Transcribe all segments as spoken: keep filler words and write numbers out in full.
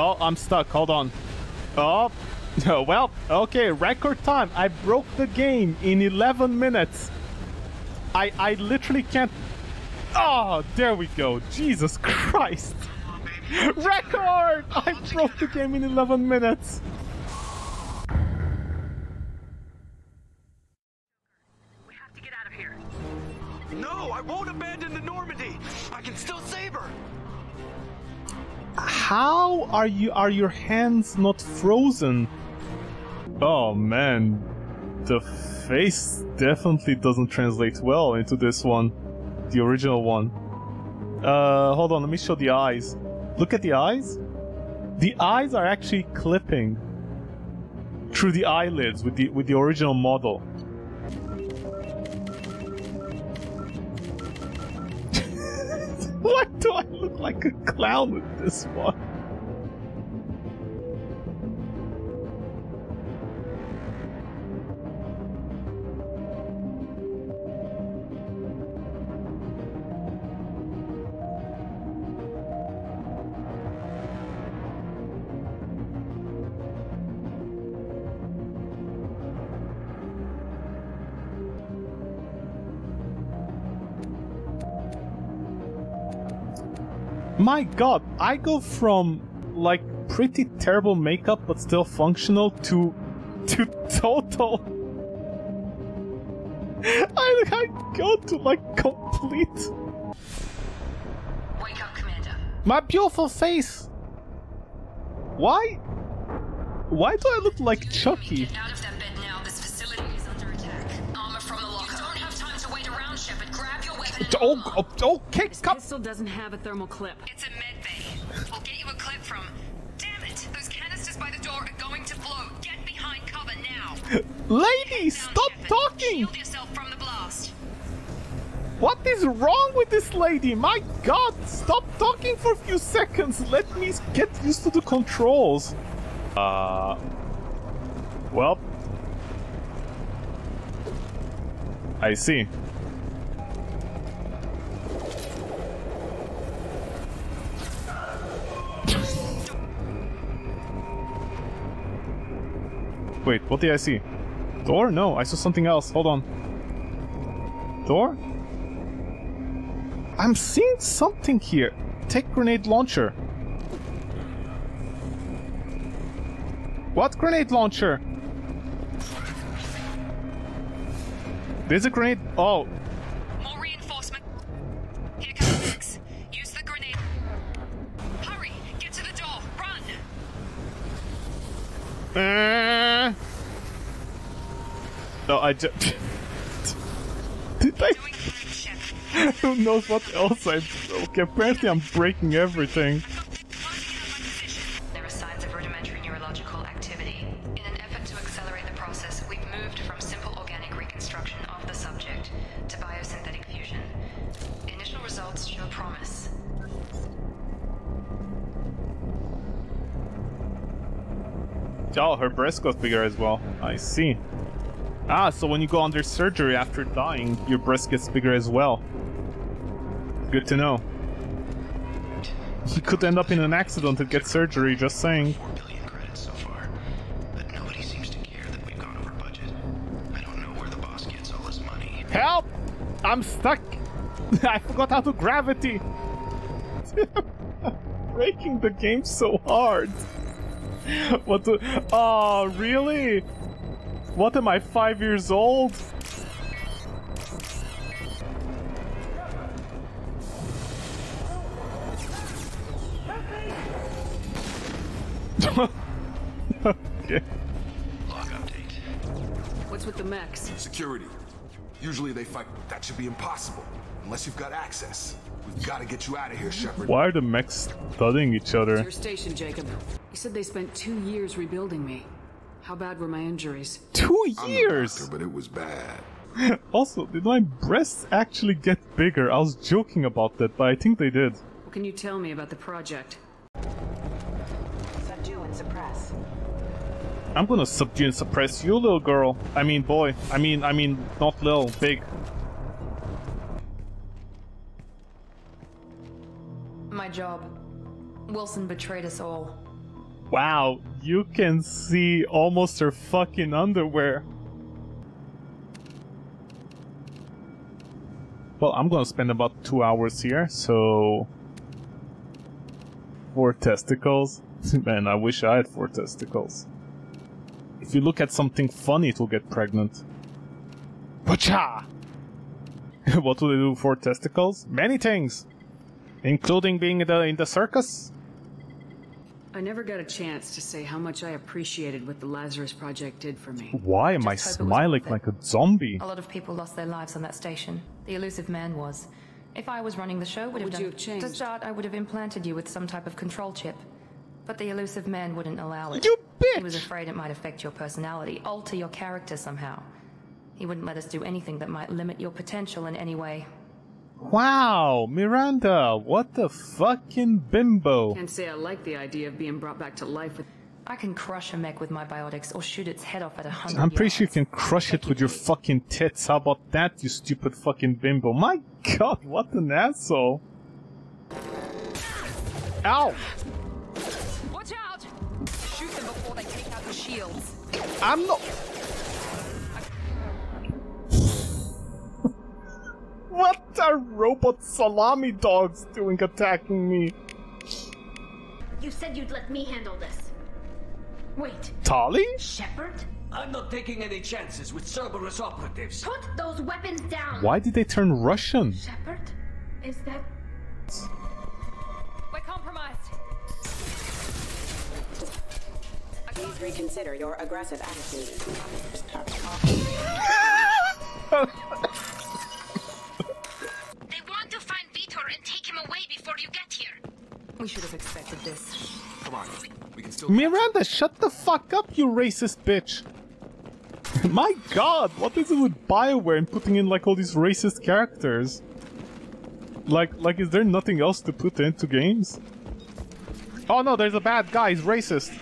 Oh, I'm stuck. Hold on. Oh, well, okay. Record time. I broke the game in eleven minutes. I, I literally can't... Oh, there we go. Jesus Christ. Record! I broke the game in eleven minutes. We have to get out of here. No, I won't abandon the Normandy. I can still save her. How are you? Are your hands not frozen? Oh man, the face definitely doesn't translate well into this one, the original one. Uh, hold on, let me show the eyes. Look at the eyes. The eyes are actually clipping through the eyelids with the with the original model. Why do I look like a clown with this one? My god, I go from, like, pretty terrible makeup but still functional to... to total... I, I go to, like, complete... Wake up, Commander. My beautiful face! Why? Why do I look like Chucky? Get out of that bed now. This facility is under attack. Armor from the locker. You don't have time to wait around, Shepard. Grab your weapon and oh, oh, okay, this pistol doesn't have a thermal clip. It's a med bay. We'll get you a clip from. Damn it! Those canisters by the door are going to blow. Get behind cover now. Lady, stop Shepard. Talking! Shield yourself from the blast. What is wrong with this lady? My god! Stop talking for a few seconds. Let me get used to the controls. Uh. Well. I see. Wait, what did I see? Door? No, I saw something else. Hold on. Door? I'm seeing something here. Take grenade launcher. What grenade launcher? There's a grenade. Oh. More reinforcement. Here comes X. Use the grenade. Hurry, get to the door. Run. Uh... No, I just. Did I? Who knows what else I broke? Apparently, I'm breaking everything. Oh, her breast got bigger as well. I see. Ah, so when you go under surgery after dying, your breast gets bigger as well. Good to know. You could end up in an accident and get surgery, just saying. four billion credits so far, but nobody seems to care that we've gone over budget. I don't know where the boss gets all his money. Help! I'm stuck! I forgot how to gravity! Breaking the game so hard! What the? Oh, really? What am I, five years old? Okay. Log update. What's with the mechs? Security. Usually they fight. That should be impossible. Unless you've got access. We've got to get you out of here, Shepard. Why are the mechs studying each other? It's your station, Jacob. You said they spent two years rebuilding me. How bad were my injuries? Two years! I'm a doctor, but it was bad. Also, did my breasts actually get bigger? I was joking about that, but I think they did. What can you tell me about the project? Subdue and suppress. I'm gonna subdue and suppress you, little girl. I mean, boy. I mean, I mean, not little, big. My job. Wilson betrayed us all. Wow, you can see almost her fucking underwear. Well, I'm gonna spend about two hours here, so... Four testicles? Man, I wish I had four testicles. If you look at something funny, it will get pregnant. Pacha! What will they do with four testicles? Many things! Including being in the, in the circus? I never got a chance to say how much I appreciated what the Lazarus Project did for me. Why am I smiling like a zombie? A lot of people lost their lives on that station. The elusive man was. If I was running the show, would have done... To start, I would have implanted you with some type of control chip. But the elusive man wouldn't allow it. You bitch! He was afraid it might affect your personality, alter your character somehow. He wouldn't let us do anything that might limit your potential in any way. Wow, Miranda, what the fucking bimbo. Can't say I like the idea of being brought back to life with... I can crush a mech with my biotics or shoot its head off at a hundred I'm pretty yards. Sure you can crush it with your fucking tits. How about that, you stupid fucking bimbo? My god, what an asshole. Ow! Watch out! Shoot them before they take out the shields. I'm not... What are robot salami dogs doing attacking me? You said you'd let me handle this. Wait. Tali? Shepard? I'm not taking any chances with Cerberus operatives. Put those weapons down! Why did they turn Russian? Shepard? Is that... We're compromised. Please reconsider your aggressive attitude. And take him away before you get here. We should have expected this. Come on, we can still. Miranda, shut the fuck up, you racist bitch! My god, what is it with Bioware and putting in like all these racist characters? Like, like, is there nothing else to put into games? Oh no, there's a bad guy. He's racist.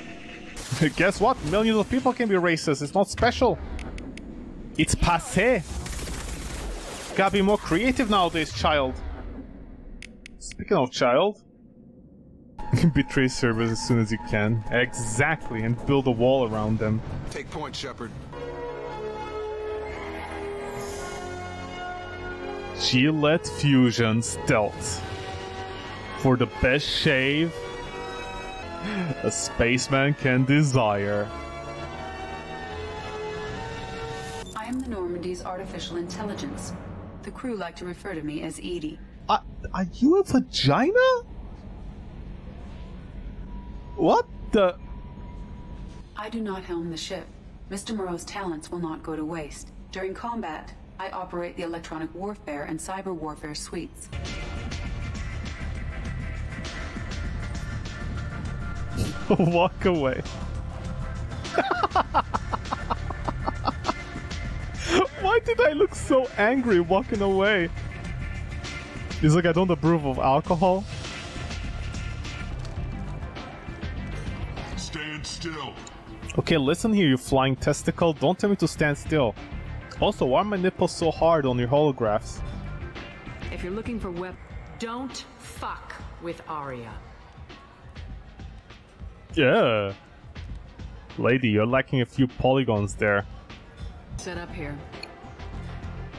Guess what? Millions of people can be racist. It's not special. It's passé. Gotta be more creative nowadays, child. Speaking of child, betray Cerberus as soon as you can. Exactly, and build a wall around them. Take point, Shepard. Gillette Fusion Stealth. For the best shave a spaceman can desire. I am the Normandy's artificial intelligence. The crew like to refer to me as Edie. Uh, are you a vagina? What the? I do not helm the ship. Mister Moreau's talents will not go to waste. During combat, I operate the electronic warfare and cyber warfare suites. Walk away. Why did I look so angry walking away? He's like, I don't approve of alcohol. Stand still. Okay, listen here, you flying testicle. Don't tell me to stand still. Also, why are my nipples so hard on your holographs? If you're looking for web, don't fuck with Aria. Yeah. Lady, you're lacking a few polygons there. Set up here.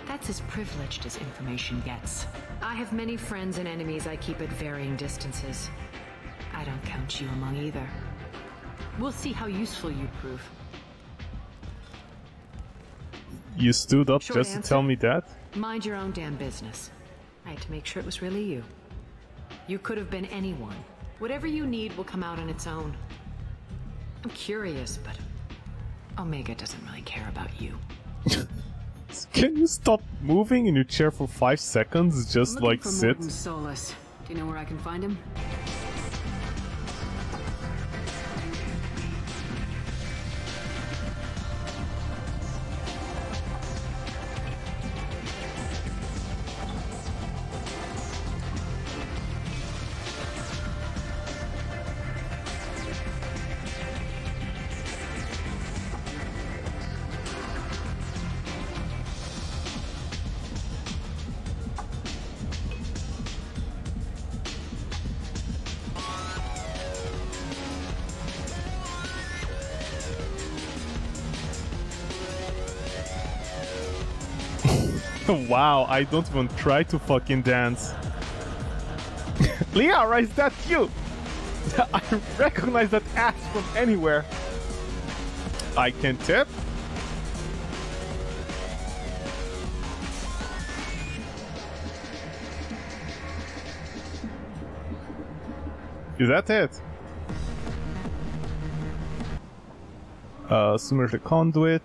That's as privileged as information gets. I have many friends and enemies I keep at varying distances. I don't count you among either. We'll see how useful you prove. You stood up just to tell me that? Mind your own damn business. I had to make sure it was really you. You could have been anyone. Whatever you need will come out on its own. I'm curious, but Omega doesn't really care about you. Can you stop moving in your chair for five seconds? Just like for sit. Morten Solus. Do you know where I can find him? Wow, I don't even try to fucking dance. Liara, is that you? I recognize that ass from anywhere. I can tip. Is that it? Uh, submerged conduit,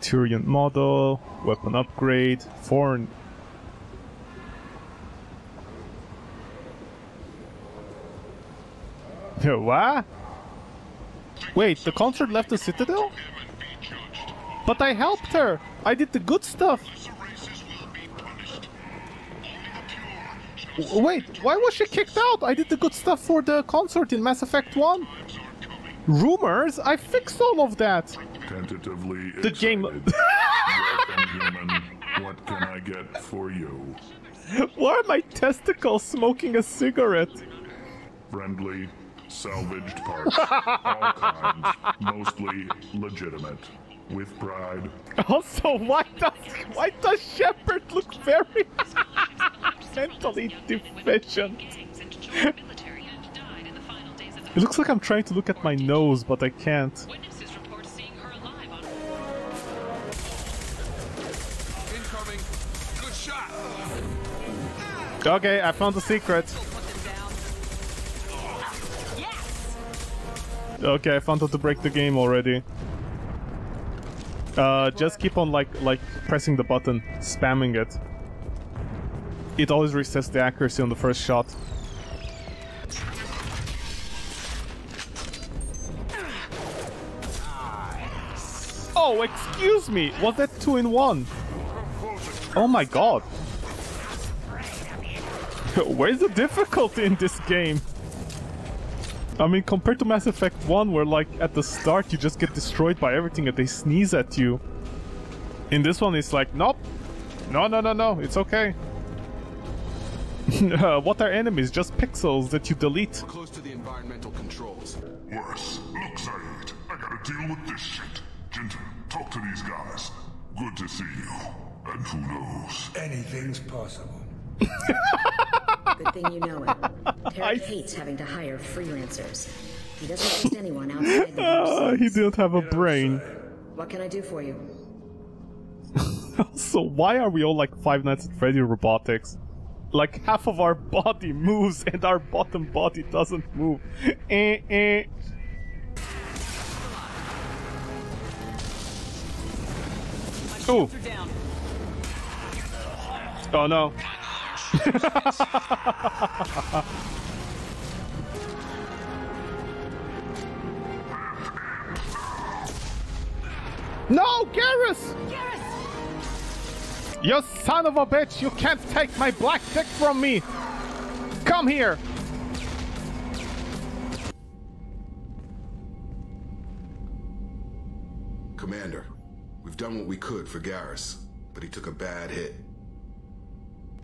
Turian model, weapon upgrade, foreign. What? Wait, the concert left the Citadel? But I helped her! I did the good stuff! Wait, why was she kicked out? I did the good stuff for the concert in Mass Effect one. Rumors? I fixed all of that. Tentatively the excited. Game. Welcome, human. What can I get for you? Why are my testicles smoking a cigarette? Friendly, salvaged parts, all kinds, mostly legitimate, with pride. Also, why does why does Shepard look very? Mentally deficient. It looks like I'm trying to look at my nose, but I can't. Incoming. Good shot. Okay, I found the secret. Okay, I found how to break the game already. Uh, just keep on like like pressing the button, spamming it. It always resets the accuracy on the first shot. Oh, excuse me! Was that two in one? Oh my god! Where's the difficulty in this game? I mean, compared to Mass Effect one, where like, at the start you just get destroyed by everything and they sneeze at you. In this one it's like, nope! No, no, no, no, it's okay. uh, what are enemies? Just pixels that you delete. We're close to the environmental controls. Worse. Look, Saeed, I gotta deal with this shit. Jinton, talk to these guys. Good to see you. And who knows? Anything's possible. Good thing you know it. Tarek hates having to hire freelancers. He doesn't trust anyone outside the uh, He didn't have a brain. What can I do for you? So why are we all like Five Nights at Freddy's robotics? Like, half of our body moves and our bottom body doesn't move. Eh, eh. Oh. Oh, no. No, Garrus! Garrus! You son of a bitch! You can't take my black dick from me! Come here! Commander, we've done what we could for Garrus, but he took a bad hit.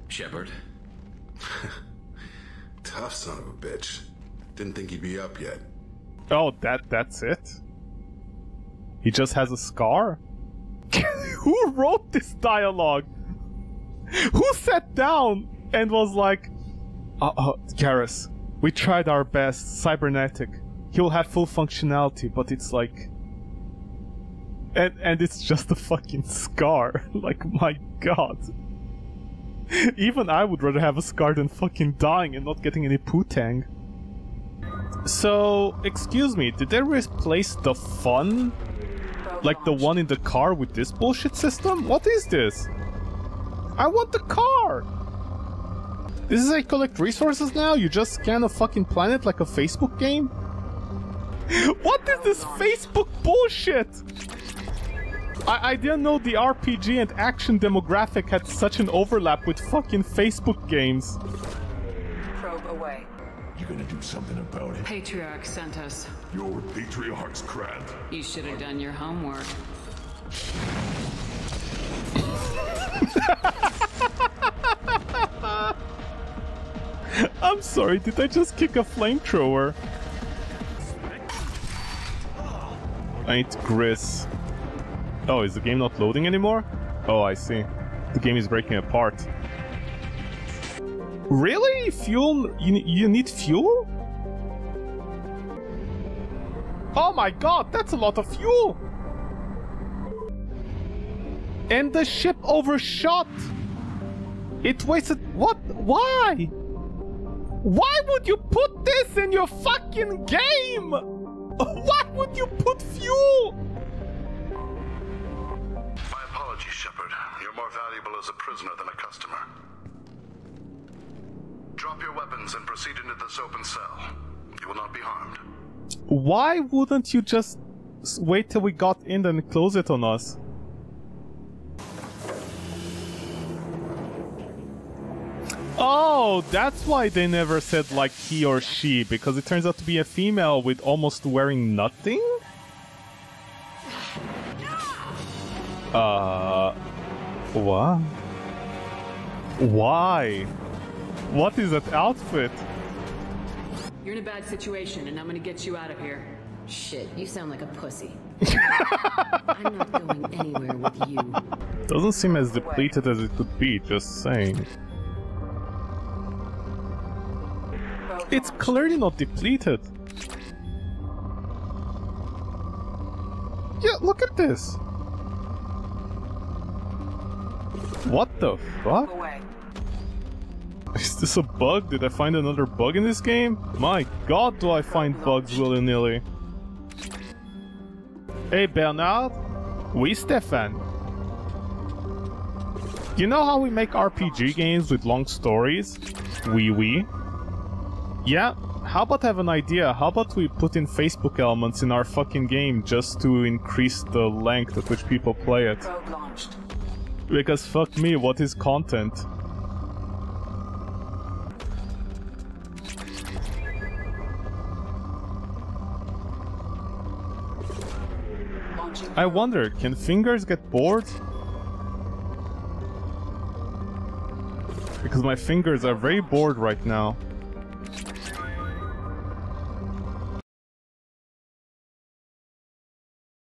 Shepard? Tough son of a bitch. Didn't think he'd be up yet. Oh, that that's it? He just has a scar? Who wrote this dialogue? Who sat down and was like, uh, uh, Garrus, we tried our best, cybernetic. He'll have full functionality, but it's like... And, and it's just a fucking scar. Like, my god. Even I would rather have a scar than fucking dying and not getting any poo-tang. So, excuse me, did they replace the fun? Like the one in the car with this bullshit system? What is this? I want the car! This is how you collect resources now? You just scan a fucking planet like a Facebook game? What is this Facebook bullshit? I, I didn't know the R P G and action demographic had such an overlap with fucking Facebook games. Probe away. You're gonna do something about it. Patriarch sent us. Your patriarch's crap. You should have done your homework. I'm sorry, did I just kick a flamethrower? I need Gris. Oh, is the game not loading anymore? Oh, I see. The game is breaking apart. Really? Fuel? You, you need fuel? Oh my god, that's a lot of fuel! And the ship overshot! It wasted... What? Why? Why would you put this in your fucking game? Why would you put fuel? My apologies, Shepard. You're more valuable as a prisoner than a customer. Drop your weapons and proceed into this open cell. You will not be harmed. Why wouldn't you just wait till we got in and close it on us? Oh, that's why they never said like he or she, because it turns out to be a female with almost wearing nothing? Uh... What? Why? What is that outfit? You're in a bad situation, and I'm gonna get you out of here. Shit, you sound like a pussy. I'm not going anywhere with you. Doesn't seem as depleted as it could be, just saying. It's clearly not depleted. Yeah, look at this. What the fuck? Is this a bug? Did I find another bug in this game? My god, do I find bugs willy-nilly. Hey Bernard. Oui, Stefan. You know how we make R P G games with long stories? Oui, oui. Yeah, how about I have an idea? How about we put in Facebook elements in our fucking game just to increase the length at which people play it? Because fuck me, what is content? I wonder, can fingers get bored? Because my fingers are very bored right now.